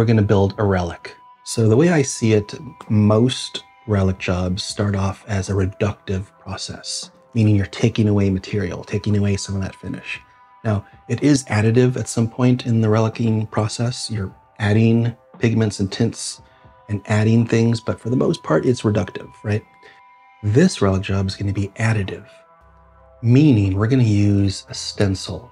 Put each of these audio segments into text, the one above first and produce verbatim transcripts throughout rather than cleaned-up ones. we're going to build a relic. So the way I see it, most relic jobs start off as a reductive process, meaning you're taking away material, taking away some of that finish. Now, it is additive at some point in the relicing process. You're adding pigments and tints and adding things, but for the most part, it's reductive, right? This relic job is going to be additive, meaning we're going to use a stencil.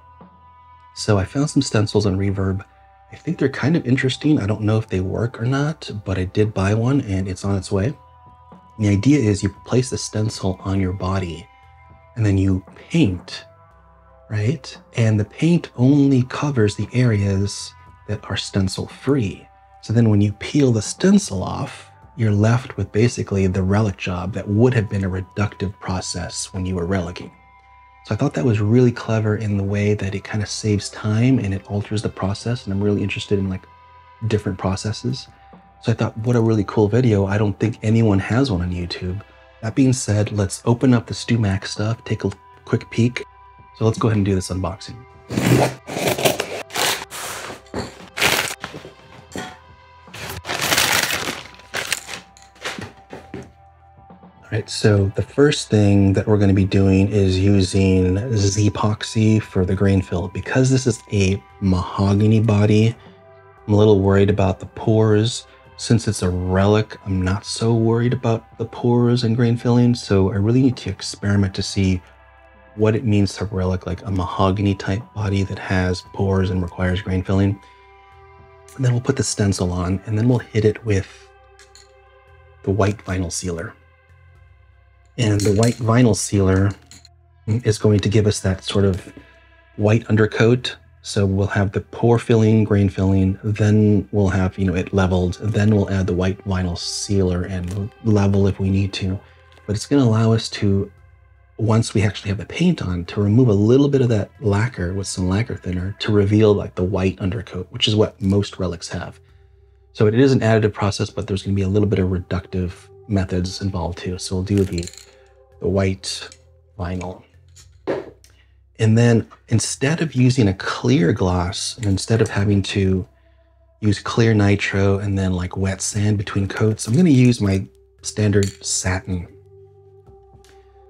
So I found some stencils on Reverb. I think they're kind of interesting. I don't know if they work or not, but I did buy one and it's on its way. And the idea is you place the stencil on your body and then you paint, right? And the paint only covers the areas that are stencil free. So then when you peel the stencil off, you're left with basically the relic job that would have been a reductive process when you were relicing. So I thought that was really clever in the way that it kind of saves time and it alters the process. And I'm really interested in like different processes. So I thought, what a really cool video. I don't think anyone has one on YouTube. That being said, let's open up the Stew Mac stuff, take a quick peek. So let's go ahead and do this unboxing. All right, so the first thing that we're going to be doing is using Z-Poxy for the grain fill. Because this is a mahogany body, I'm a little worried about the pores. Since it's a relic, I'm not so worried about the pores and grain filling, so I really need to experiment to see what it means to relic like a mahogany type body that has pores and requires grain filling. And then we'll put the stencil on, and then we'll hit it with the white vinyl sealer. And the white vinyl sealer is going to give us that sort of white undercoat. So we'll have the pore filling, grain filling, then we'll have, you know, it leveled, then we'll add the white vinyl sealer and level if we need to. But it's going to allow us to, once we actually have the paint on, to remove a little bit of that lacquer with some lacquer thinner to reveal like the white undercoat, which is what most relics have. So it is an additive process, but there's going to be a little bit of reductive methods involved too. So we'll do the the white vinyl. And then instead of using a clear gloss, and instead of having to use clear nitro and then like wet sand between coats, I'm going to use my standard satin.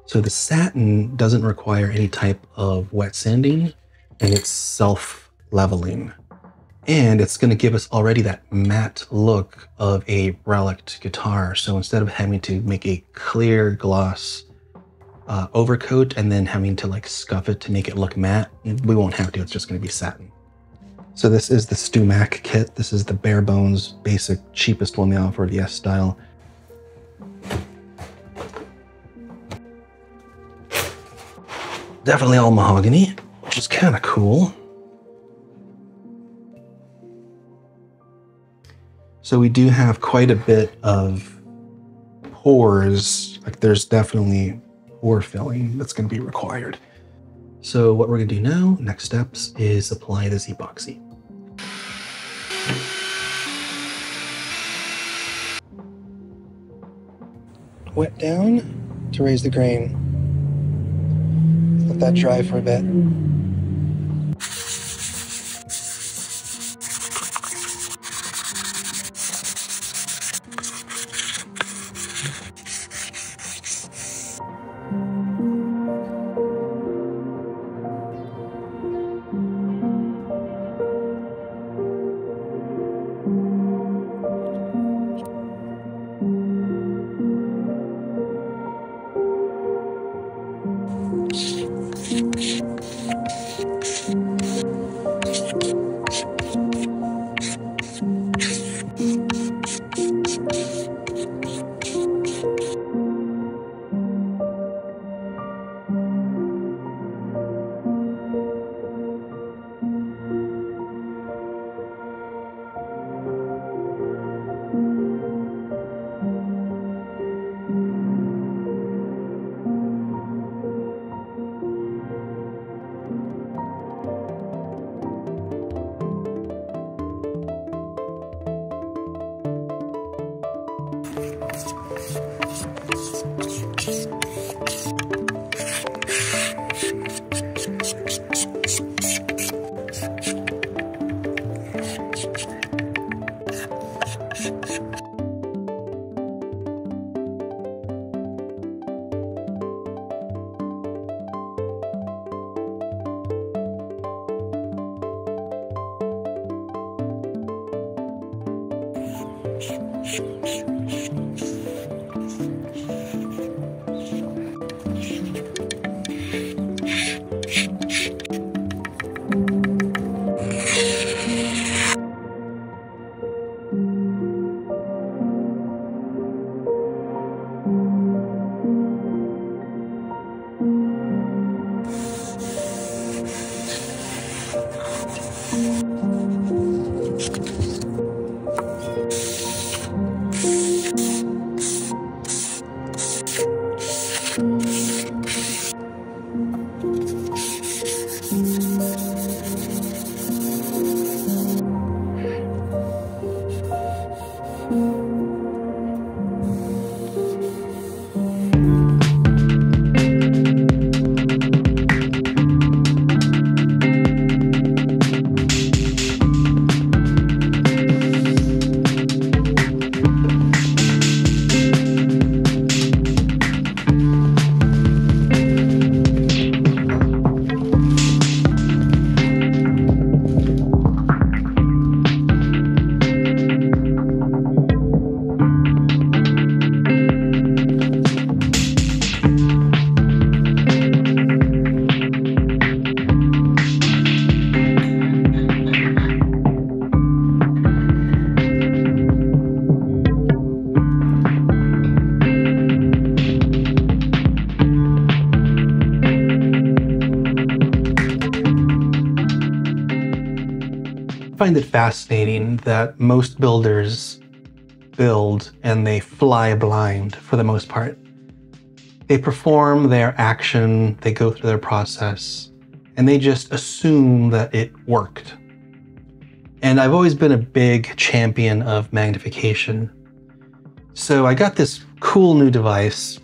So the satin doesn't require any type of wet sanding, and it's self-leveling. And it's going to give us already that matte look of a reliced guitar. So instead of having to make a clear gloss Uh, overcoat and then having to like scuff it to make it look matte, we won't have to. It's just going to be satin. So this is the Stew Mac kit. This is the bare bones, basic, cheapest one they offer, the S-Style. Definitely all mahogany, which is kind of cool. So we do have quite a bit of pores. Like there's definitely or filling that's going to be required. So what we're going to do now, next steps, is apply the Z-Poxy. Wet down to raise the grain. Let that dry for a bit. I find it fascinating that most builders build and they fly blind for the most part. They perform their action, they go through their process, and they just assume that it worked. And I've always been a big champion of magnification. So I got this cool new device.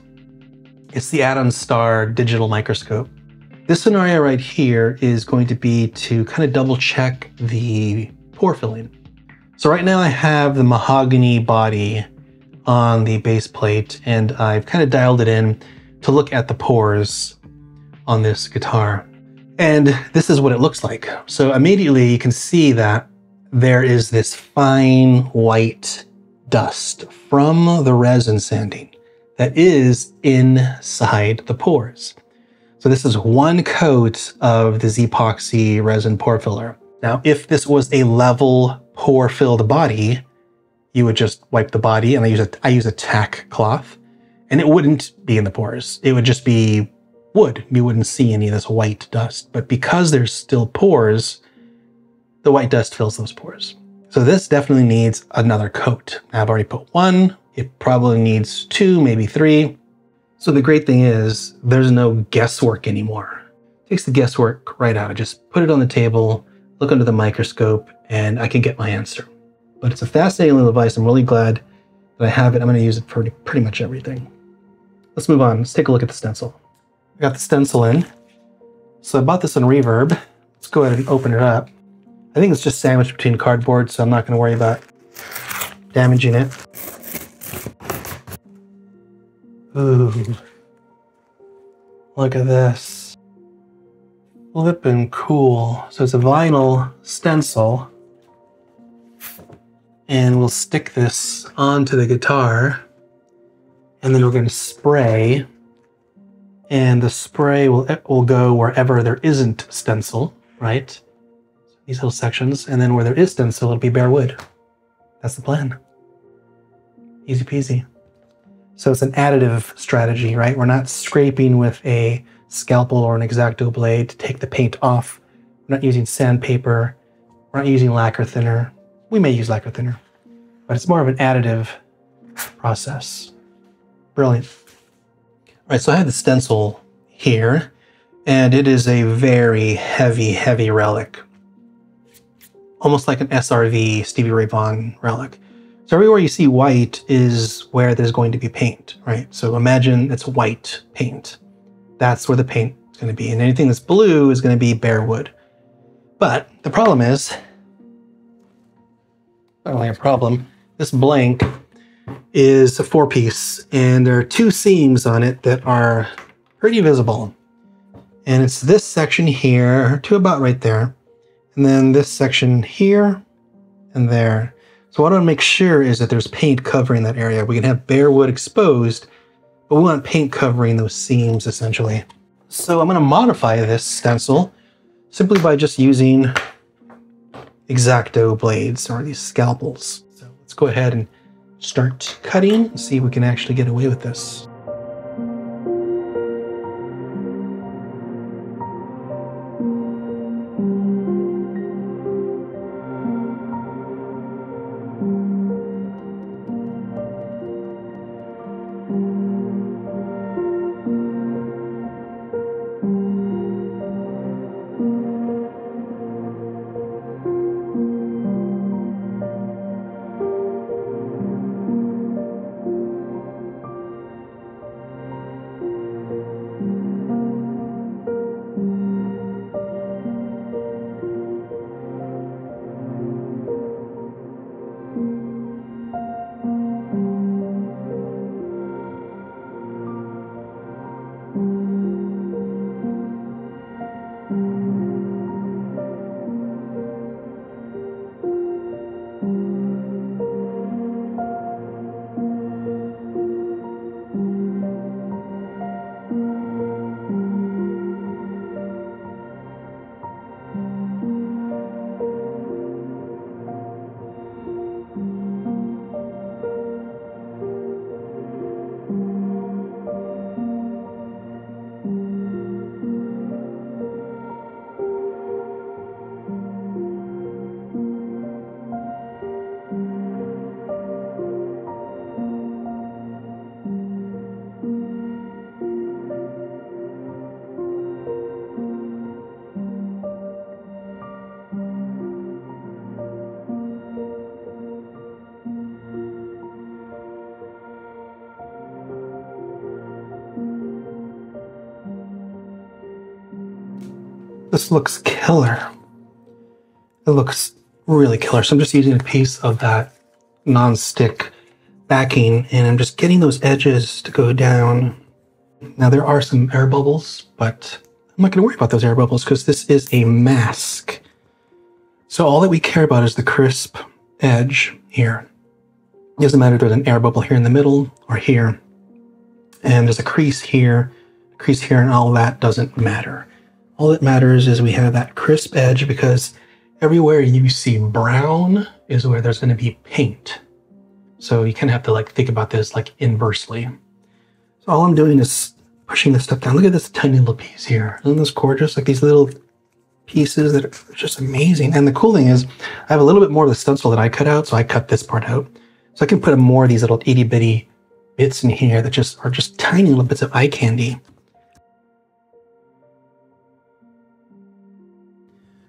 It's the Andonstar Digital Microscope. This scenario right here is going to be to kind of double check the pore filling. So right now I have the mahogany body on the base plate and I've kind of dialed it in to look at the pores on this guitar. And this is what it looks like. So immediately you can see that there is this fine white dust from the resin sanding that is inside the pores. So this is one coat of the Z-Poxy resin pore filler. Now, if this was a level pore filled body, you would just wipe the body, and I use a, I use a tack cloth, and it wouldn't be in the pores. It would just be wood. You wouldn't see any of this white dust, but because there's still pores, the white dust fills those pores. So this definitely needs another coat. I've already put one. It probably needs two, maybe three. So the great thing is there's no guesswork anymore. It takes the guesswork right out. I just put it on the table, look under the microscope, and I can get my answer. But it's a fascinating little device. I'm really glad that I have it. I'm going to use it for pretty much everything. Let's move on. Let's take a look at the stencil. I got the stencil in. So I bought this on Reverb. Let's go ahead and open it up. I think it's just sandwiched between cardboard, so I'm not going to worry about damaging it. Ooh, look at this. Flippin' cool. So it's a vinyl stencil. And we'll stick this onto the guitar. And then we're going to spray. And the spray will, will go wherever there isn't stencil, right? These little sections. And then where there is stencil, it'll be bare wood. That's the plan. Easy peasy. So it's an additive strategy, right? We're not scraping with a scalpel or an X-Acto blade to take the paint off. We're not using sandpaper. We're not using lacquer thinner. We may use lacquer thinner, but it's more of an additive process. Brilliant. All right, so I have the stencil here, and it is a very heavy, heavy relic. Almost like an S R V, Stevie Ray Vaughan relic. So everywhere you see white is where there's going to be paint, right? So imagine it's white paint. That's where the paint is going to be. And anything that's blue is going to be bare wood. But the problem is, not only a problem, this blank is a four piece and there are two seams on it that are pretty visible. And it's this section here to about right there. And then this section here and there. So what I want to make sure is that there's paint covering that area. We can have bare wood exposed, but we want paint covering those seams essentially. So I'm going to modify this stencil simply by just using X-Acto blades or these scalpels. So let's go ahead and start cutting and see if we can actually get away with this. This looks killer. It looks really killer. So I'm just using a piece of that non-stick backing and I'm just getting those edges to go down. Now there are some air bubbles, but I'm not gonna worry about those air bubbles because this is a mask. So all that we care about is the crisp edge here. It doesn't matter if there's an air bubble here in the middle or here. And there's a crease here, a crease here, and all that doesn't matter. All that matters is we have that crisp edge because everywhere you see brown is where there's going to be paint. So you kind of have to like think about this like inversely. So all I'm doing is pushing this stuff down. Look at this tiny little piece here. Isn't this gorgeous? Like these little pieces that are just amazing. And the cool thing is I have a little bit more of the stencil that I cut out. So I cut this part out. So I can put more of these little itty bitty bits in here that just are just tiny little bits of eye candy.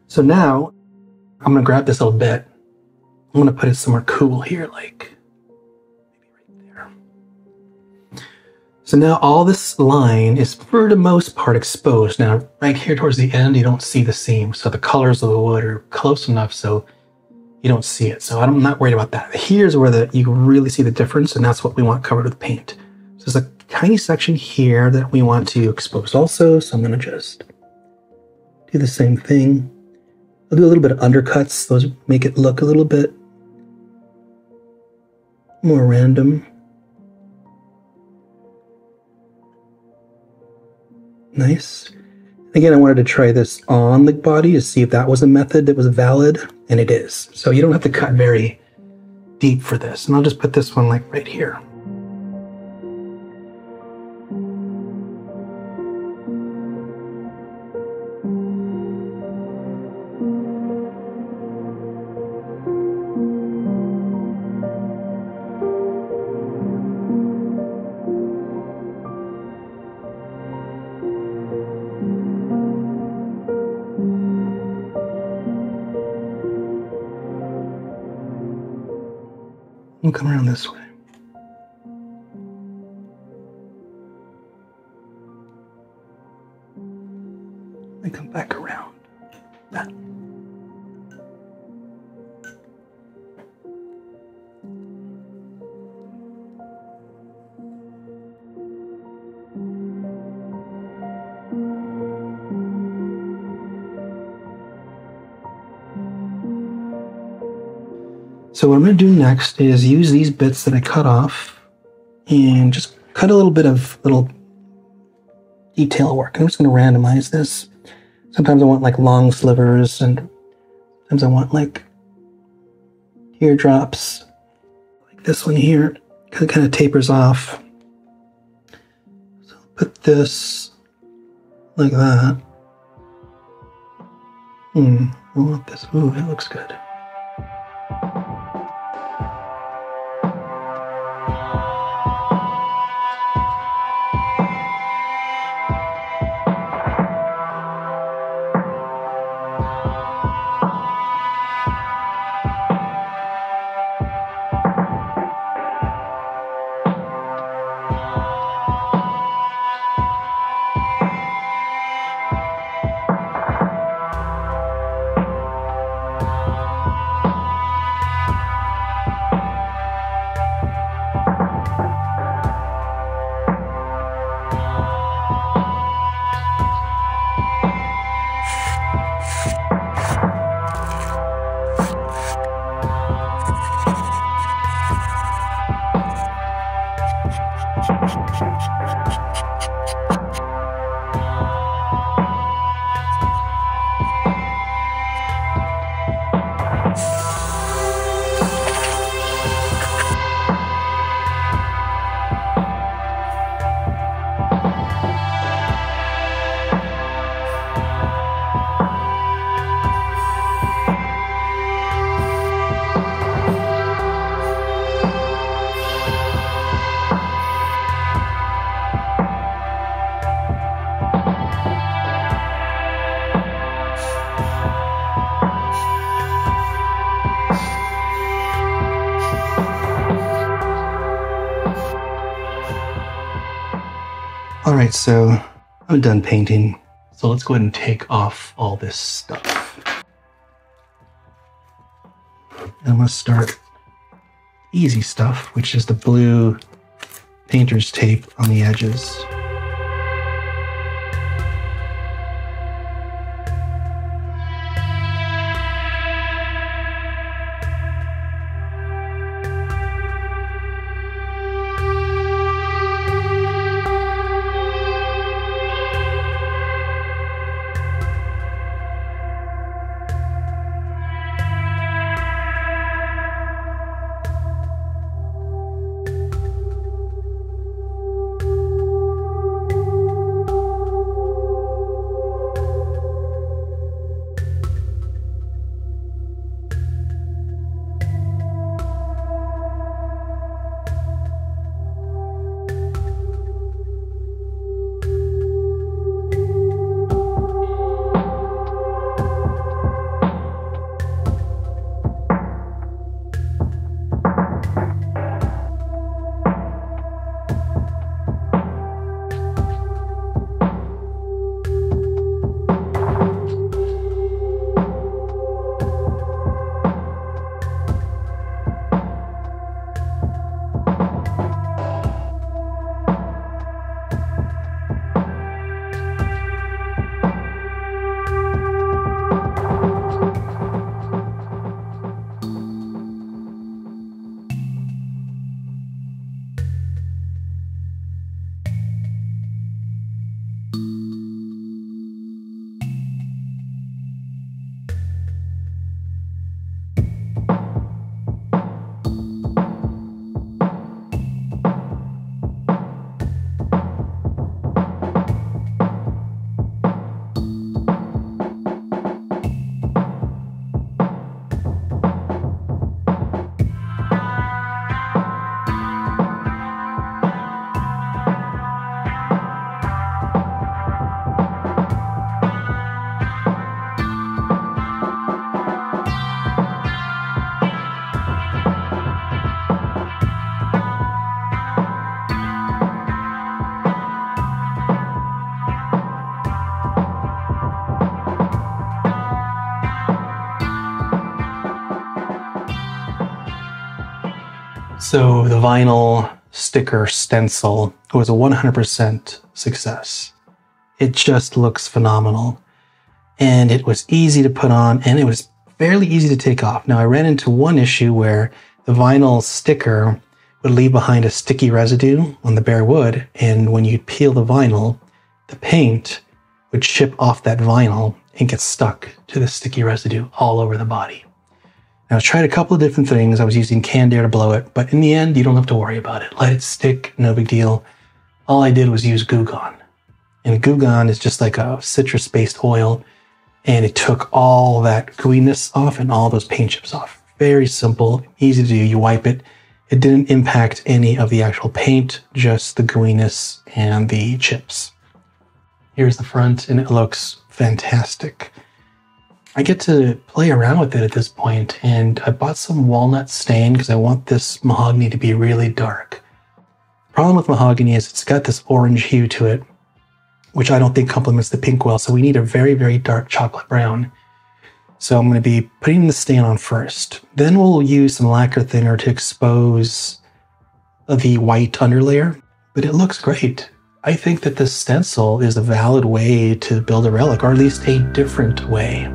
So now I'm going to grab this little bit. I'm going to put it somewhere cool here, like maybe right there. So now all this line is for the most part exposed. Now right here towards the end, you don't see the seam. So the colors of the wood are close enough so you don't see it. So I'm not worried about that. Here's where the, you really see the difference, and that's what we want covered with paint. So there's a tiny section here that we want to expose also. So I'm going to just do the same thing. I'll do a little bit of undercuts. Those make it look a little bit more random. Nice. Again, I wanted to try this on the body to see if that was a method that was valid, and it is. So you don't have to cut very deep for this. And I'll just put this one like right here. We'll come around this way. And come back around. That. So what I'm going to do next is use these bits that I cut off and just cut a little bit of little detail work. I'm just going to randomize this. Sometimes I want like long slivers, and sometimes I want like teardrops, like this one here, because it kind of tapers off. So I'll put this like that. Hmm, I want this. Ooh, that looks good. Alright, so I'm done painting, so let's go ahead and take off all this stuff. And I'm going to start easy stuff, which is the blue painter's tape on the edges. So the vinyl sticker stencil was a one hundred percent success. It just looks phenomenal. And it was easy to put on, and it was fairly easy to take off. Now I ran into one issue where the vinyl sticker would leave behind a sticky residue on the bare wood, and when you peel the vinyl, the paint would chip off that vinyl and get stuck to the sticky residue all over the body. Now I tried a couple of different things. I was using canned air to blow it, but in the end, you don't have to worry about it. Let it stick, no big deal. All I did was use Goo Gone. And Goo Gone is just like a citrus-based oil, and it took all that gooiness off and all those paint chips off. Very simple, easy to do. You wipe it. It didn't impact any of the actual paint, just the gooiness and the chips. Here's the front, and it looks fantastic. I get to play around with it at this point, and I bought some walnut stain because I want this mahogany to be really dark. The problem with mahogany is it's got this orange hue to it, which I don't think complements the pink well, so we need a very, very dark chocolate brown. So I'm going to be putting the stain on first. Then we'll use some lacquer thinner to expose the white underlayer, but it looks great. I think that this stencil is a valid way to build a relic, or at least a different way.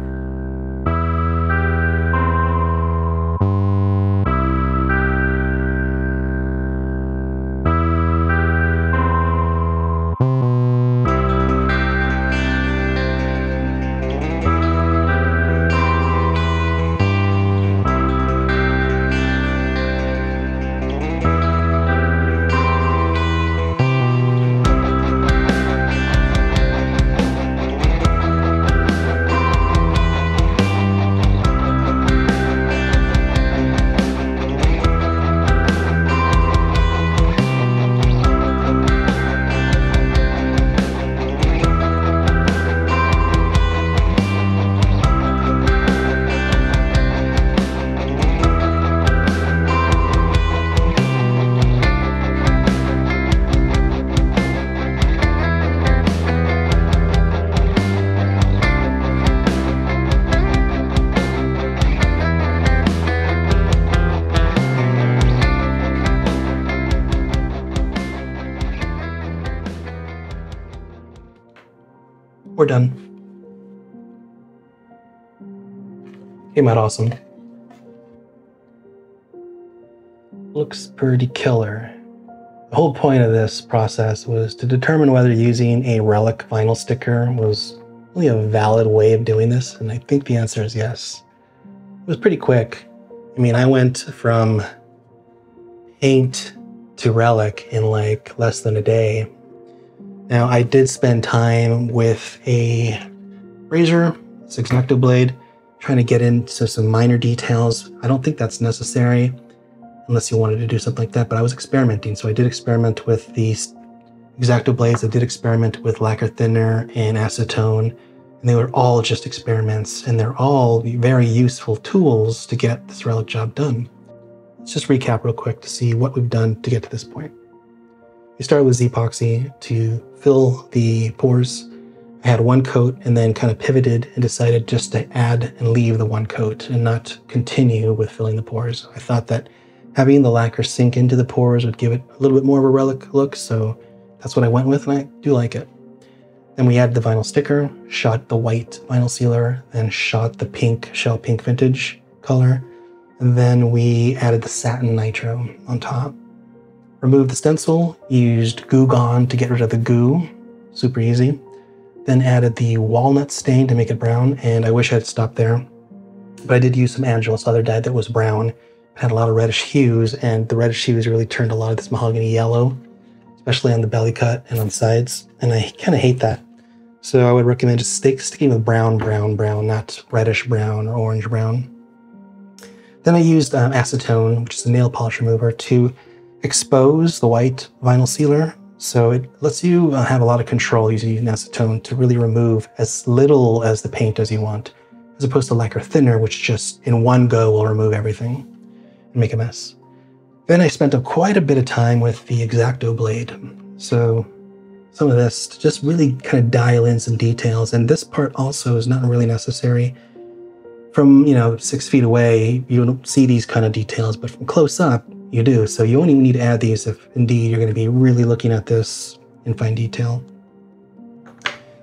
We're done. Came out awesome. Looks pretty killer. The whole point of this process was to determine whether using a relic vinyl sticker was really a valid way of doing this, and I think the answer is yes. It was pretty quick. I mean, I went from paint to relic in like less than a day. Now, I did spend time with a razor, six octave blade, trying to get into some minor details. I don't think that's necessary unless you wanted to do something like that, but I was experimenting. So I did experiment with these X-Acto blades. I did experiment with lacquer thinner and acetone, and they were all just experiments, and they're all very useful tools to get this relic job done. Let's just recap real quick to see what we've done to get to this point. We started with Z-Poxy to fill the pores. I had one coat and then kind of pivoted and decided just to add and leave the one coat and not continue with filling the pores. I thought that having the lacquer sink into the pores would give it a little bit more of a relic look, so that's what I went with, and I do like it. Then we added the vinyl sticker, shot the white vinyl sealer, then shot the pink, shell pink vintage color, and then we added the satin nitro on top. Removed the stencil, used Goo Gone to get rid of the goo, super easy. Then added the walnut stain to make it brown, and I wish I had stopped there. But I did use some Angelus other dye that was brown. It had a lot of reddish hues, and the reddish hues really turned a lot of this mahogany yellow, especially on the belly cut and on the sides, and I kind of hate that. So I would recommend just stick, sticking with brown, brown, brown, not reddish brown or orange brown. Then I used um, acetone, which is a nail polish remover, to expose the white vinyl sealer, so it lets you uh, have a lot of control using acetone to really remove as little as the paint as you want, as opposed to lacquer thinner, which just in one go will remove everything and make a mess. Then I spent a, quite a bit of time with the X-Acto blade, so some of this to just really kind of dial in some details, and this part also is not really necessary. From, you know, six feet away, you don't see these kind of details, but from close up, you do, so you only need to add these if indeed you're going to be really looking at this in fine detail.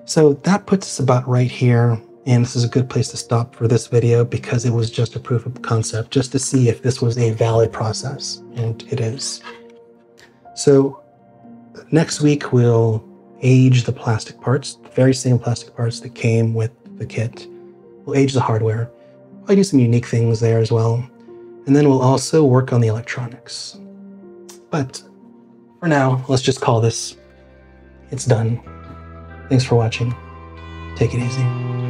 So that puts us about right here, And this is a good place to stop for this video because it was just a proof of concept, just to see if this was a valid process, and it is. So next week we'll age the plastic parts, the very same plastic parts that came with the kit. We'll age the hardware. I'll do some unique things there as well. And then we'll also work on the electronics. But for now, let's just call this. It's done. Thanks for watching. Take it easy.